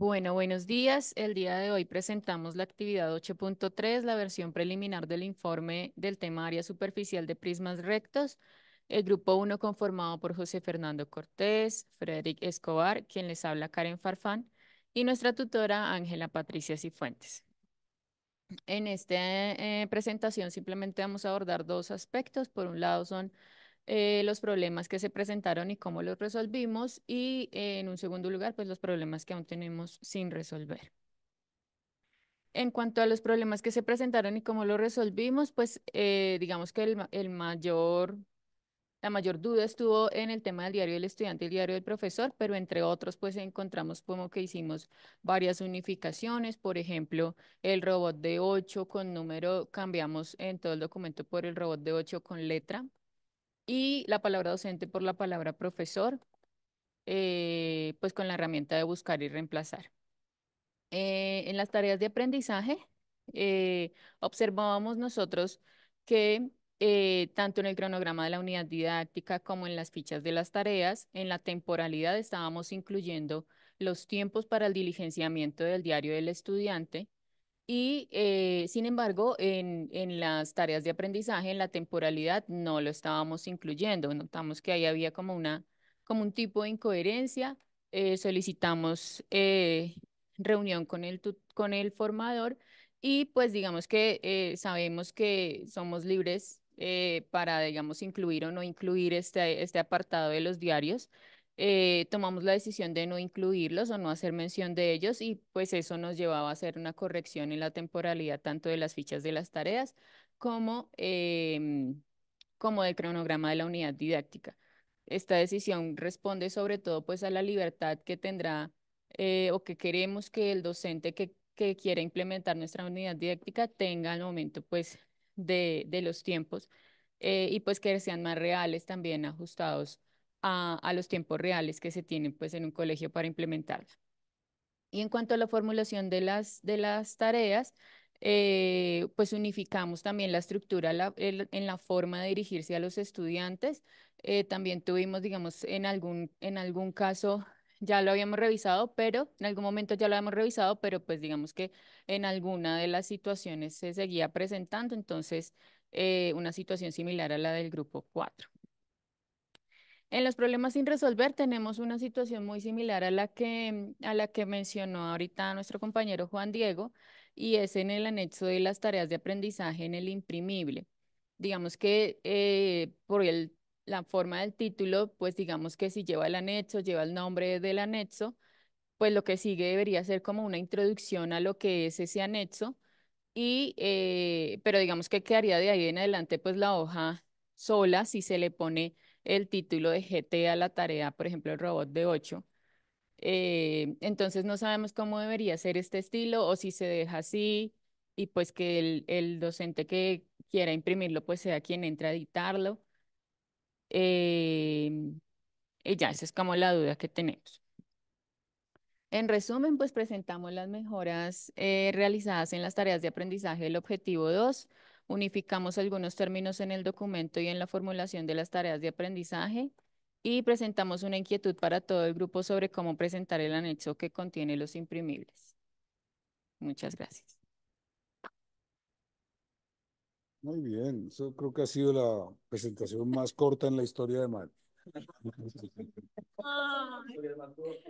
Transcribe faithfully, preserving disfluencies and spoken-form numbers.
Bueno, buenos días. El día de hoy presentamos la actividad ocho punto tres, la versión preliminar del informe del tema área superficial de prismas rectos. El grupo uno conformado por José Fernando Cortés, Frederic Escobar, quien les habla Karen Farfán, y nuestra tutora Ángela Patricia Cifuentes. En esta eh, presentación simplemente vamos a abordar dos aspectos. Por un lado son eh, los problemas que se presentaron y cómo los resolvimos, y eh, en un segundo lugar, pues los problemas que aún tenemos sin resolver. En cuanto a los problemas que se presentaron y cómo los resolvimos, pues eh, digamos que el, el mayor... La mayor duda estuvo en el tema del diario del estudiante y el diario del profesor, pero entre otros pues encontramos como que hicimos varias unificaciones. Por ejemplo, el robot de ocho con número cambiamos en todo el documento por el robot de ocho con letra, y la palabra docente por la palabra profesor, eh, pues con la herramienta de buscar y reemplazar. Eh, en las tareas de aprendizaje eh, observábamos nosotros que Eh, tanto en el cronograma de la unidad didáctica como en las fichas de las tareas, en la temporalidad estábamos incluyendo los tiempos para el diligenciamiento del diario del estudiante y, eh, sin embargo, en, en las tareas de aprendizaje, en la temporalidad no lo estábamos incluyendo. Notamos que ahí había como, una, como un tipo de incoherencia. Eh, solicitamos eh, reunión con el, con el formador y pues digamos que eh, sabemos que somos libres Eh, para, digamos, incluir o no incluir este, este apartado de los diarios. Eh, tomamos la decisión de no incluirlos o no hacer mención de ellos, y pues eso nos llevaba a hacer una corrección en la temporalidad tanto de las fichas de las tareas como, eh, como del cronograma de la unidad didáctica. Esta decisión responde sobre todo pues a la libertad que tendrá eh, o que queremos que el docente que, que quiera implementar nuestra unidad didáctica tenga al momento pues De, de los tiempos eh, y pues que sean más reales, también ajustados a, a los tiempos reales que se tienen pues en un colegio para implementarla. Y en cuanto a la formulación de las, de las tareas, eh, pues unificamos también la estructura la, el, en la forma de dirigirse a los estudiantes. Eh, también tuvimos, digamos, en algún, en algún caso... Ya lo habíamos revisado, pero en algún momento ya lo habíamos revisado, pero pues digamos que en alguna de las situaciones se seguía presentando, entonces eh, una situación similar a la del grupo cuatro. En los problemas sin resolver tenemos una situación muy similar a la que, a la que mencionó ahorita nuestro compañero Juan Diego, y es en el anexo de las tareas de aprendizaje en el imprimible. Digamos que eh, por el la forma del título, pues digamos que si lleva el anexo, lleva el nombre del anexo, pues lo que sigue debería ser como una introducción a lo que es ese anexo, y, eh, pero digamos que quedaría de ahí en adelante pues la hoja sola si se le pone el título de G T a la tarea, por ejemplo el robot de ocho. Eh, entonces no sabemos cómo debería ser este estilo o si se deja así, y pues que el, el docente que quiera imprimirlo pues sea quien entre a editarlo. Eh, y ya, esa es como la duda que tenemos. En resumen, pues presentamos las mejoras eh, realizadas en las tareas de aprendizaje del objetivo dos, unificamos algunos términos en el documento y en la formulación de las tareas de aprendizaje, y presentamos una inquietud para todo el grupo sobre cómo presentar el anexo que contiene los imprimibles. Muchas gracias. Muy bien, eso creo que ha sido la presentación más corta en la historia de M A D.